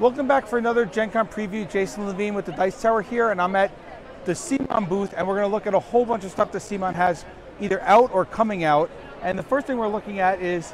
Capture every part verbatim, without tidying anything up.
Welcome back for another Gen Con preview. Jason Levine with the Dice Tower here, and I'm at the C M O N booth, and we're going to look at a whole bunch of stuff that C M O N has either out or coming out. And the first thing we're looking at is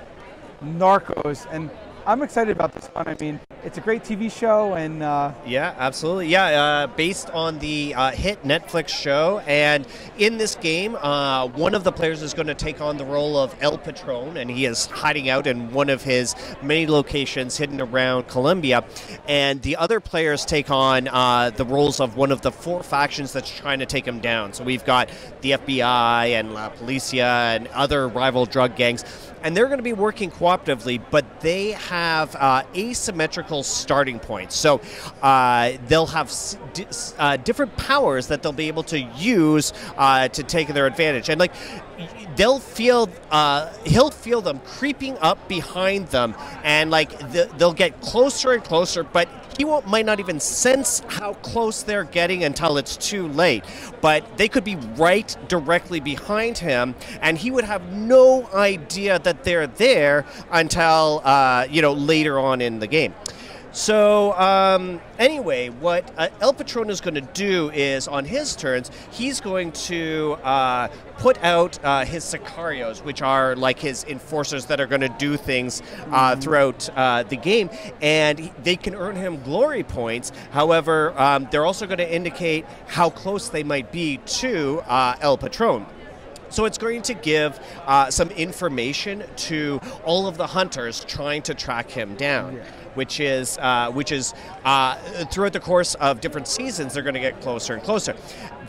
Narcos, and I'm excited about this one. I mean, it's a great T V show, and uh... yeah, absolutely, yeah. Uh, based on the uh, hit Netflix show, and in this game, uh, one of the players is going to take on the role of El Patron, and he is hiding out in one of his many locations hidden around Colombia, and the other players take on uh, the roles of one of the four factions that's trying to take him down. So we've got the F B I and La Policia and other rival drug gangs. And they're going to be working cooperatively, but they have uh, asymmetrical starting points. So uh, they'll have s d uh, different powers that they'll be able to use uh, to take their advantage. And like, they'll feel, uh, he'll feel them creeping up behind them, and like th they'll get closer and closer. But he won't, might not even sense how close they're getting until it's too late. But they could be right directly behind him, and he would have no idea that they're there until uh, you know, later on in the game. So um, anyway, what uh, El Patron is going to do is, on his turns, he's going to uh, put out uh, his Sicarios, which are like his enforcers that are going to do things uh, throughout uh, the game, and they can earn him glory points. However, um, they're also going to indicate how close they might be to uh, El Patron. So it's going to give uh, some information to all of the hunters trying to track him down, yeah. which is uh, which is uh, throughout the course of different seasons, they're going to get closer and closer.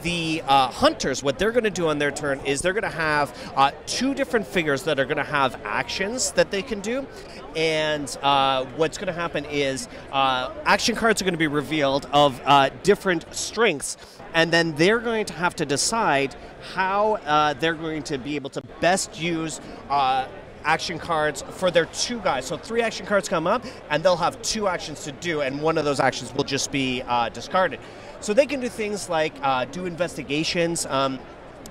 The uh, hunters, what they're going to do on their turn is they're going to have uh, two different figures that are going to have actions that they can do. And uh, what's going to happen is uh, action cards are going to be revealed of uh, different strengths. And then they're going to have to decide how uh, they're going to be able to best use uh, action cards for their two guys. So three action cards come up, and they'll have two actions to do, and one of those actions will just be uh, discarded. So they can do things like uh, do investigations. Um,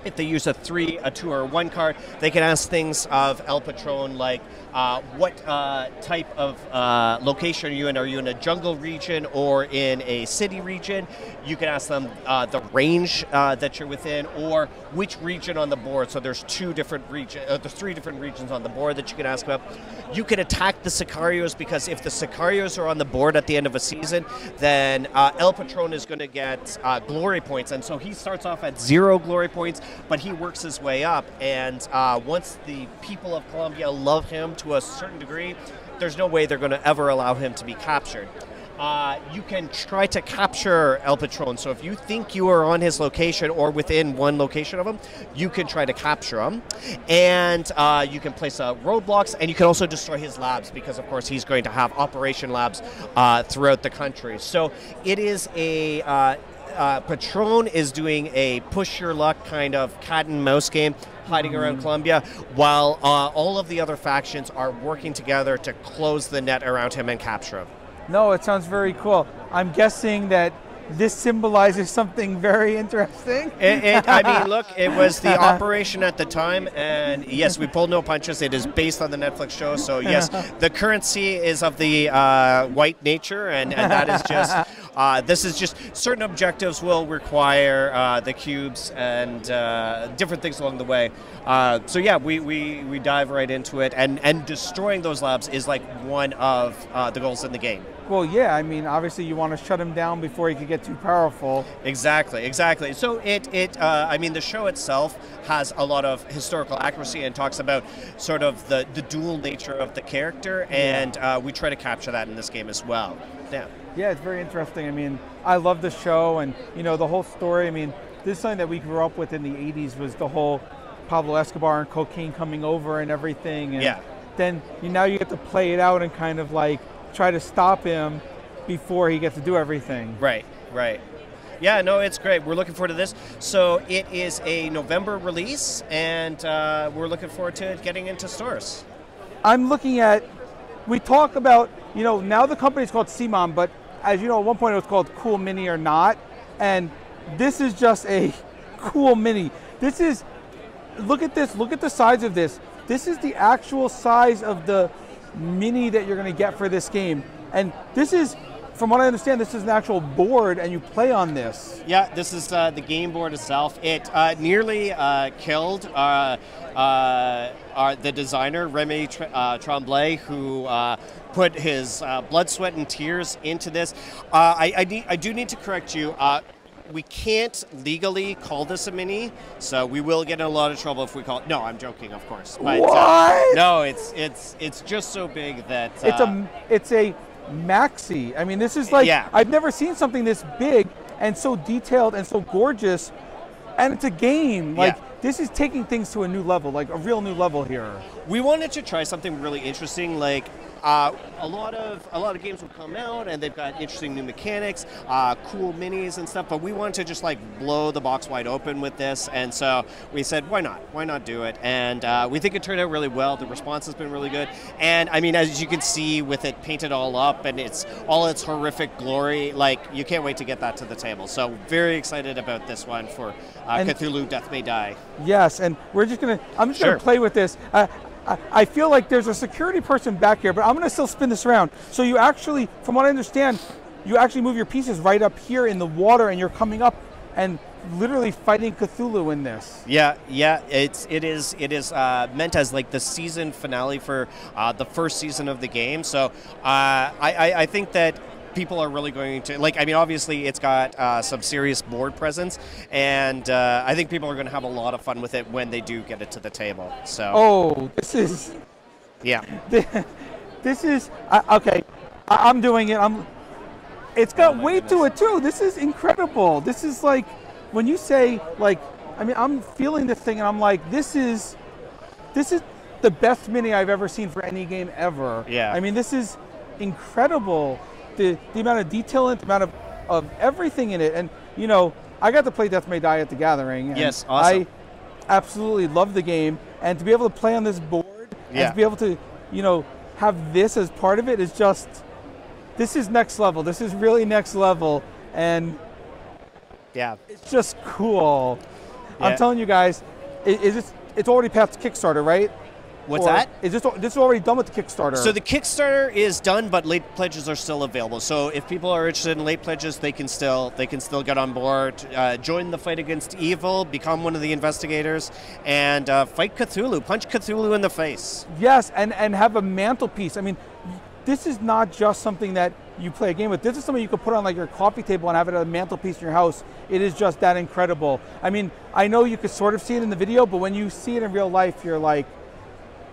if they use a three, a two, or a one card, they can ask things of El Patron like, uh, what uh, type of uh, location are you in? Are you in a jungle region or in a city region? You can ask them uh, the range uh, that you're within, or which region on the board. So there's two different regions, uh, there's three different regions on the board that you can ask about. You can attack the Sicarios, because if the Sicarios are on the board at the end of a season, then uh, El Patron is going to get uh, glory points. And so he starts off at zero glory points, but he works his way up, and uh, once the people of Colombia love him to a certain degree, there's no way they're going to ever allow him to be captured. Uh, you can try to capture El Patron, so if you think you are on his location or within one location of him, you can try to capture him. And uh, you can place uh, roadblocks, and you can also destroy his labs, because of course he's going to have operation labs uh, throughout the country. So it is a... Uh, Uh, Patron is doing a push your luck kind of cat and mouse game, hiding around Colombia, while uh, all of the other factions are working together to close the net around him and capture him. No, it sounds very cool. I'm guessing that this symbolizes something very interesting. It, it, I mean, look, it was the operation at the time, and yes, we pulled no punches. It is based on the Netflix show, so yes, the currency is of the uh, white nature, and, and that is just, uh, this is just, certain objectives will require uh, the cubes and uh, different things along the way. Uh, so yeah, we, we, we dive right into it, and, and destroying those labs is like one of uh, the goals in the game. Well, yeah, I mean, obviously you want to shut him down before he could get too powerful. Exactly, exactly. So it, it uh, I mean, the show itself has a lot of historical accuracy and talks about sort of the, the dual nature of the character, and yeah. uh, we try to capture that in this game as well. Yeah. Yeah, it's very interesting. I mean, I love the show, and, you know, the whole story. I mean, this is something that we grew up with in the eighties, was the whole Pablo Escobar and cocaine coming over and everything. And yeah. Then you, now you get to play it out and kind of like, try to stop him before he gets to do everything. Right, right. Yeah, no, it's great. We're looking forward to this. So it is a November release, and uh, we're looking forward to it getting into stores. I'm looking at, we talk about, you know, now the company's called C M O N, but as you know, at one point it was called Cool Mini or Not, and this is just a Cool Mini. This is, look at this, look at the size of this. This is the actual size of the mini that you're going to get for this game, and this is from what I understand, this is an actual board and you play on this. Yeah, this is uh, the game board itself. It uh, nearly uh, killed uh, uh, our, the designer, Remy Tr uh, Tremblay, who uh, put his uh, blood, sweat, and tears into this. Uh, I, I, need, I do need to correct you. Uh, We can't legally call this a mini, so we will get in a lot of trouble if we call it. No, I'm joking, of course. But, what? Uh, no, it's it's it's just so big that uh, it's a it's a maxi. I mean, this is like yeah. I've never seen something this big and so detailed and so gorgeous, and it's a game like. Yeah. This is taking things to a new level, like a real new level here. We wanted to try something really interesting, like uh, a lot of a lot of games will come out and they've got interesting new mechanics, uh, cool minis and stuff, but we wanted to just like blow the box wide open with this, and so we said, why not? Why not do it? And uh, we think it turned out really well. The response has been really good. And I mean, as you can see with it painted all up and it's all its horrific glory, like you can't wait to get that to the table. So very excited about this one for uh, Cthulhu Death May Die. Yes, and we're just gonna, I'm just sure. gonna play with this. Uh, I, I feel like there's a security person back here, but I'm gonna still spin this around. So you actually, from what I understand, you actually move your pieces right up here in the water and you're coming up and literally fighting Cthulhu in this. Yeah, yeah, it's it is it is uh, meant as like the season finale for uh, the first season of the game. So uh, I, I, I think that people are really going to, like, I mean, obviously it's got uh, some serious board presence, and uh, I think people are going to have a lot of fun with it when they do get it to the table, so. Oh, this is. Yeah. This is, uh, okay, I I'm doing it, I'm, it's got oh weight goodness. to it too, this is incredible. This is like, when you say, like, I mean, I'm feeling this thing and I'm like, this is, this is the best mini I've ever seen for any game ever. Yeah. I mean, this is incredible. The, the amount of detail in it, the amount of, of everything in it. And, you know, I got to play Death May Die at the Gathering. And yes, awesome. I absolutely love the game. And to be able to play on this board yeah. and to be able to, you know, have this as part of it is just, this is next level. This is really next level. And yeah, it's just cool. Yeah. I'm telling you guys, it, it's, just, it's already past Kickstarter, right? What's or that? Is this, this is already done with the Kickstarter? So the Kickstarter is done, but late pledges are still available. So if people are interested in late pledges, they can still they can still get on board, uh, join the fight against evil, become one of the investigators, and uh, fight Cthulhu, punch Cthulhu in the face. Yes, and and have a mantelpiece. I mean, this is not just something that you play a game with. This is something you could put on like your coffee table and have it on a mantelpiece in your house. It is just that incredible. I mean, I know you could sort of see it in the video, but when you see it in real life, you're like.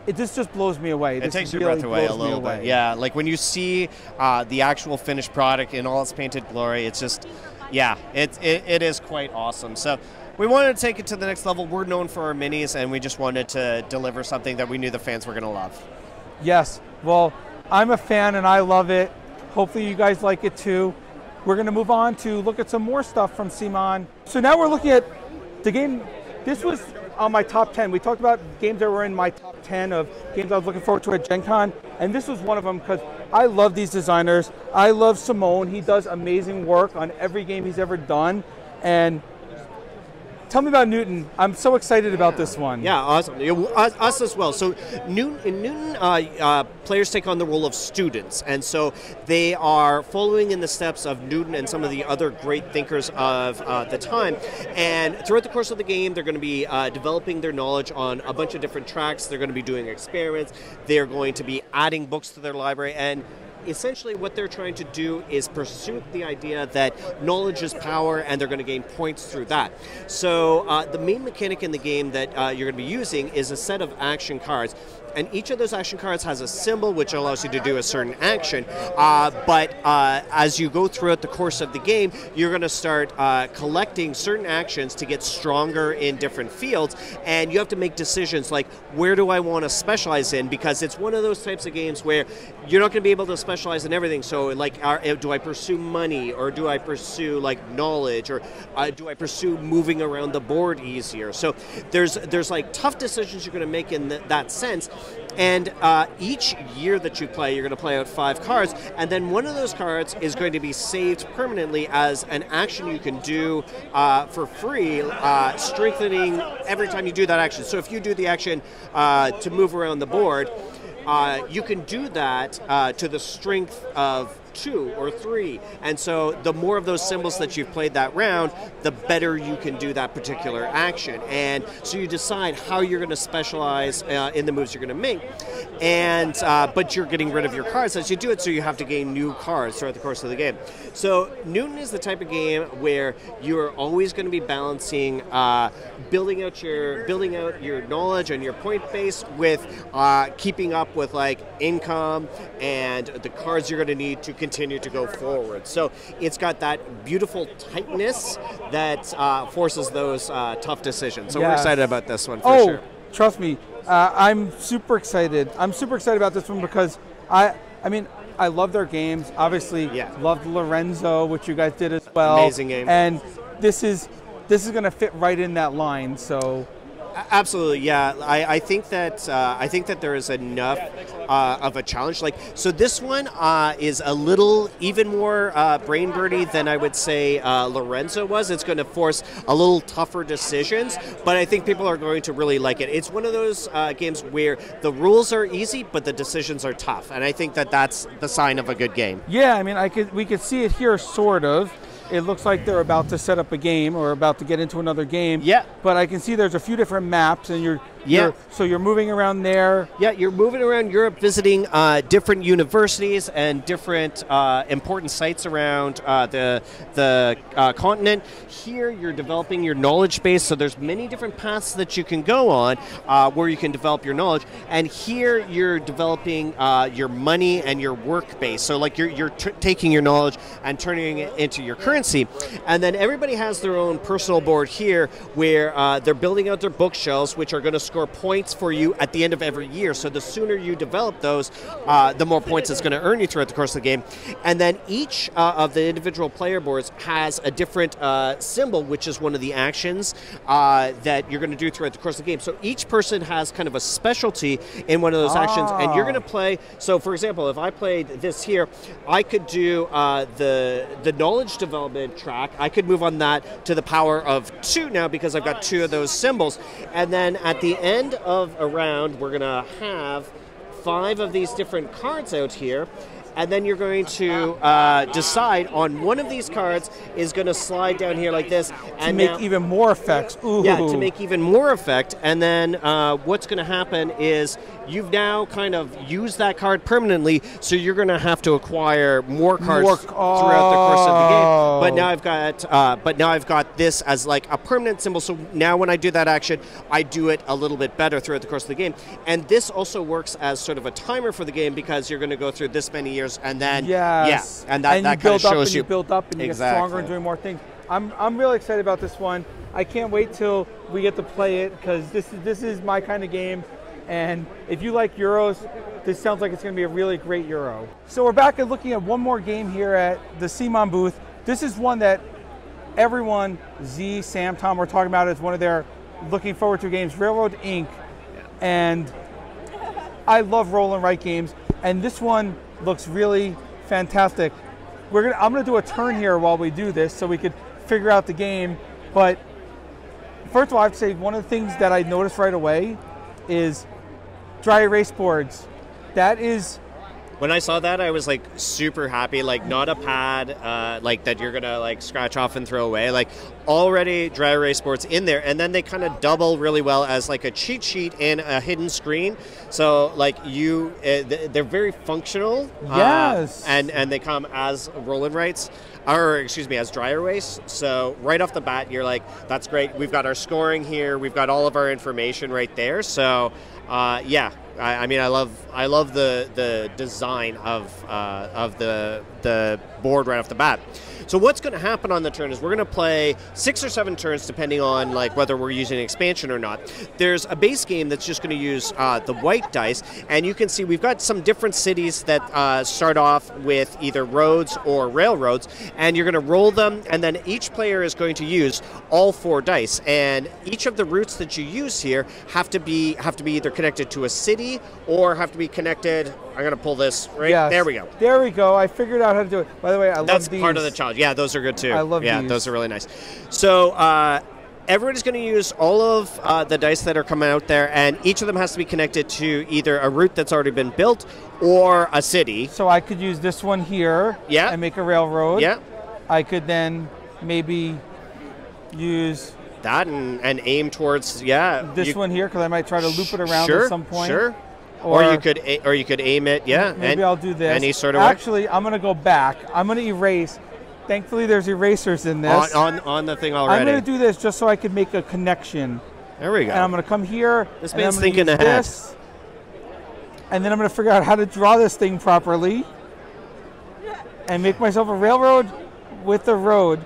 It just, just blows me away. It this takes your really breath away a little away. bit. Yeah, like when you see uh, the actual finished product in all its painted glory, it's just, yeah, it, it, it is quite awesome. So we wanted to take it to the next level. We're known for our minis, and we just wanted to deliver something that we knew the fans were going to love. Yes, well, I'm a fan, and I love it. Hopefully you guys like it too. We're going to move on to look at some more stuff from C M O N. So now we're looking at the game. This was on my top ten. We talked about games that were in my top ten of games I was looking forward to at Gen Con, and this was one of them because I love these designers. I love Simone. He does amazing work on every game he's ever done. And tell me about Newton. I'm so excited about this one. Yeah, awesome. Us, us as well. So Newton, in Newton, uh, uh, players take on the role of students, and so they are following in the steps of Newton and some of the other great thinkers of uh, the time. And throughout the course of the game, they're going to be uh, developing their knowledge on a bunch of different tracks. They're going to be doing experiments. They're going to be adding books to their library, and essentially what they're trying to do is pursue the idea that knowledge is power, and they're going to gain points through that. So uh, the main mechanic in the game that uh, you're going to be using is a set of action cards. And each of those action cards has a symbol which allows you to do a certain action. Uh, but uh, as you go throughout the course of the game, you're going to start uh, collecting certain actions to get stronger in different fields. And you have to make decisions like, where do I want to specialize in? Because it's one of those types of games where you're not going to be able to specialize in everything. So like, are, do I pursue money, or do I pursue like knowledge, or uh, do I pursue moving around the board easier? So there's, there's like tough decisions you're going to make in th that sense. And uh, each year that you play, you're going to play out five cards, and then one of those cards is going to be saved permanently as an action you can do uh, for free, uh, strengthening every time you do that action. So if you do the action uh, to move around the board, uh, you can do that uh, to the strength of two or three. And so the more of those symbols that you've played that round, the better you can do that particular action. And so you decide how you're going to specialize uh, in the moves you're going to make. And uh, but you're getting rid of your cards as you do it, so you have to gain new cards throughout the course of the game. So Newton is the type of game where you're always going to be balancing uh, building out your building out your knowledge and your point base with uh, keeping up with like income and the cards you're going to need to continue to go forward. So it's got that beautiful tightness that uh, forces those uh, tough decisions. So yes. We're excited about this one for oh, sure. Trust me, uh, I'm super excited. I'm super excited about this one because I, I mean, I love their games. Obviously, yeah. Loved Lorenzo, which you guys did as well. Amazing game. And this is this is going to fit right in that line. So. Absolutely, yeah. I, I think that uh, I think that there is enough uh, of a challenge. Like, so this one uh, is a little even more uh, brain burning than I would say uh, Lorenzo was. It's going to force a little tougher decisions, but I think people are going to really like it. It's one of those uh, games where the rules are easy, but the decisions are tough, and I think that that's the sign of a good game. Yeah, I mean, I could we could see it here, sort of. It looks like they're about to set up a game or about to get into another game. Yeah. But I can see there's a few different maps, and you're, yeah. you're so you're moving around there. Yeah, you're moving around Europe, visiting uh, different universities and different uh, important sites around uh, the the uh, continent. Here, you're developing your knowledge base. So there's many different paths that you can go on uh, where you can develop your knowledge. And here, you're developing uh, your money and your work base. So like you're you're t taking your knowledge and turning it into your currency. And then everybody has their own personal board here where uh, they're building out their bookshelves, which are going to score points for you at the end of every year. So the sooner you develop those, uh, the more points it's going to earn you throughout the course of the game. And then each uh, of the individual player boards has a different uh, symbol, which is one of the actions uh, that you're going to do throughout the course of the game. So each person has kind of a specialty in one of those ah. actions, and you're going to play. So for example, if I played this here, I could do uh, the, the knowledge development track. I could move on that to the power of two now because I've got two of those symbols. And then at the end of a round, we're going to have five of these different cards out here. And then you're going to uh, decide on one of these cards is going to slide down here like this. And to make now, even more effects. Ooh. Yeah, to make even more effect. And then uh, what's going to happen is you've now kind of used that card permanently, so you're going to have to acquire more cards more, oh. throughout the course of the game. But now I've got, uh, but now I've got this as like a permanent symbol. So now when I do that action, I do it a little bit better throughout the course of the game. And this also works as sort of a timer for the game because you're going to go through this many years. And then, yes. yeah, and that, and that kind of shows and you, you build up and you exactly. get stronger and doing more things. I'm, I'm really excited about this one. I can't wait till we get to play it because this is, this is my kind of game. And if you like Euros, this sounds like it's going to be a really great Euro. So we're back and looking at one more game here at the C M O N booth. This is one that everyone, Z, Sam, Tom, we're talking about as one of their looking forward to games, Railroad Incorporated. Yeah. And I love roll and write games. And this one looks really fantastic. We're gonna, I'm gonna do a turn here while we do this so we could figure out the game. But first of all, I have to say one of the things that I noticed right away is dry erase boards. That is... When I saw that, I was like super happy, like not a pad uh, like that you're gonna like scratch off and throw away. Like already dry erase boards in there, and then they kind of double really well as like a cheat sheet and a hidden screen. So like you, uh, they're very functional. Yes. Uh, and and they come as roll and writes, or excuse me, as dry erase. So right off the bat, you're like, that's great. We've got our scoring here. We've got all of our information right there. So uh, yeah. I mean, I love I love the the design of uh, of the the board right off the bat. So what's going to happen on the turn is we're going to play six or seven turns, depending on like whether we're using an expansion or not. There's a base game that's just going to use uh, the white dice, and you can see we've got some different cities that uh, start off with either roads or railroads, and you're going to roll them, and then each player is going to use all four dice, and each of the routes that you use here have to be have to be either connected to a city or have to be connected. I'm gonna pull this right yes. there. We go. There we go. I figured out how to do it. By the way, I That's love these. That's part of the challenge. Yeah, those are good too. I love yeah, these. Yeah, those are really nice. So uh, everyone is going to use all of uh, the dice that are coming out there, and each of them has to be connected to either a route that's already been built or a city. So I could use this one here yeah. and make a railroad. Yeah. I could then maybe use... that and, and aim towards, yeah. This you, one here, because I might try to loop it around sure, at some point. Sure, or, or you could or you could aim it, yeah. Maybe and, I'll do this. Any sort of Actually, way. I'm going to go back. I'm going to erase. Thankfully, there's erasers in this. On, on, on the thing already. I'm going to do this just so I could make a connection. There we go. And I'm going to come here. This man's thinking ahead. This, and then I'm going to figure out how to draw this thing properly and make myself a railroad with a road.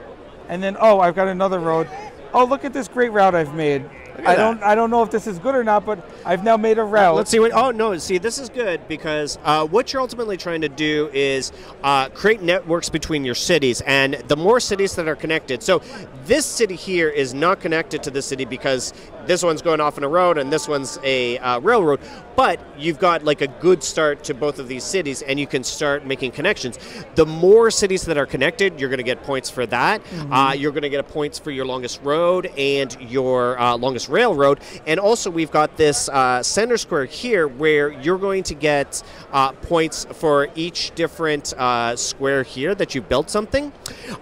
And then, oh, I've got another road. Oh, look at this great route I've made. I don't, I don't know if this is good or not, but I've now made a route. Let's see what, oh no, see this is good because uh, what you're ultimately trying to do is uh, create networks between your cities, and the more cities that are connected. So this city here is not connected to this city because this one's going off on a road and this one's a uh, railroad, but you've got like a good start to both of these cities and you can start making connections. The more cities that are connected, you're going to get points for that. Mm-hmm. uh, you're going to get points for your longest road and your uh, longest railroad, and also we've got this uh, center square here where you're going to get uh, points for each different uh, square here that you built something,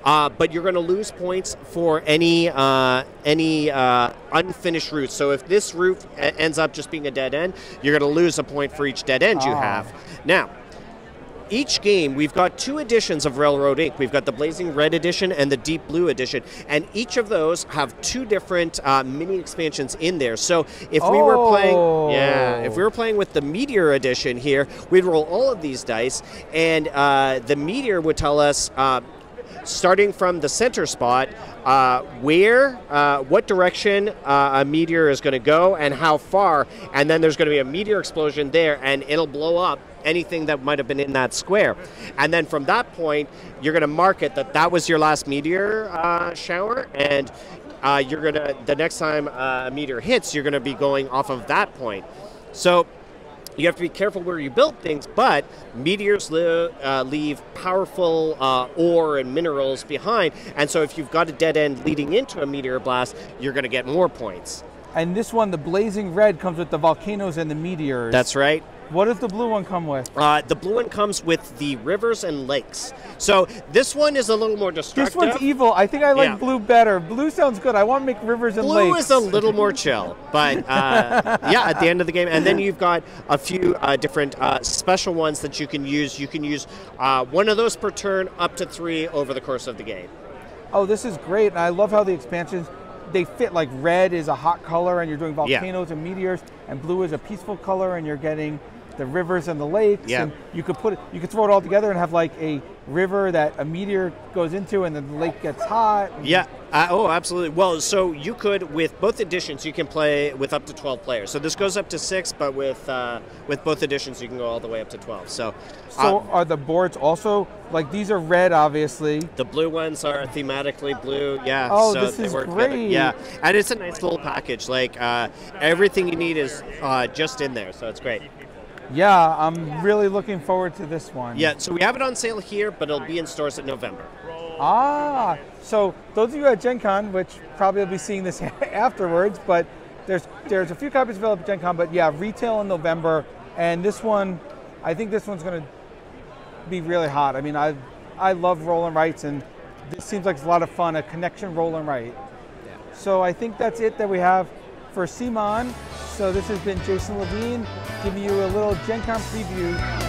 uh, but you're going to lose points for any, uh, any uh, unfinished route. So if this route ends up just being a dead end, you're going to lose a point for each dead end you oh. have. Now, each game, we've got two editions of Railroad Incorporated. We've got the Blazing Red Edition and the Deep Blue Edition. And each of those have two different uh, mini expansions in there. So if oh. we were playing yeah, if we were playing with the Meteor Edition here, we'd roll all of these dice, and uh, the Meteor would tell us, uh, starting from the center spot, uh, where, uh, what direction uh, a meteor is going to go and how far, and then there's going to be a meteor explosion there, and it'll blow up anything that might have been in that square. And then from that point, you're going to mark it that that was your last meteor uh, shower, and uh, you're going to, the next time uh, a meteor hits, you're going to be going off of that point. So you have to be careful where you build things, but meteors live, uh, leave powerful uh, ore and minerals behind, and so if you've got a dead end leading into a meteor blast, you're going to get more points. And this one, the Blazing Red, comes with the volcanoes and the meteors. That's right. What does the blue one come with? Uh, the blue one comes with the rivers and lakes. So this one is a little more destructive. This one's evil. I think I like yeah. blue better. Blue sounds good. I want to make rivers and blue lakes. Blue is a little more chill, but uh, yeah, at the end of the game. And then you've got a few uh, different uh, special ones that you can use. You can use uh, one of those per turn, up to three over the course of the game. Oh, this is great. And I love how the expansions, they fit. Like red is a hot color and you're doing volcanoes yeah. and meteors, and blue is a peaceful color and you're getting the rivers and the lakes, yeah. and you could put it, you could throw it all together and have like a river that a meteor goes into, and then the lake gets hot. Yeah. Uh, oh, absolutely. Well, so you could, with both editions, you can play with up to twelve players. So this goes up to six, but with uh, with both editions, you can go all the way up to twelve. So, so um, are the boards also like, these are red, obviously? The blue ones are thematically blue. Yeah. Oh, so this they is work great. Together. Yeah, and it's a nice little package. Like uh, everything you need is uh, just in there, so it's great. Yeah, I'm really looking forward to this one. Yeah, so we have it on sale here, but it'll be in stores in November. Ah, so those of you at Gen Con, which probably will be seeing this afterwards, but there's there's a few copies available at Gen Con, but yeah, retail in November. And this one, I think this one's going to be really hot. I mean, I I love roll and writes, and this seems like it's a lot of fun, a connection roll and write. Yeah. So I think that's it that we have for C M O N. So this has been Jason Levine giving you a little Gen Con preview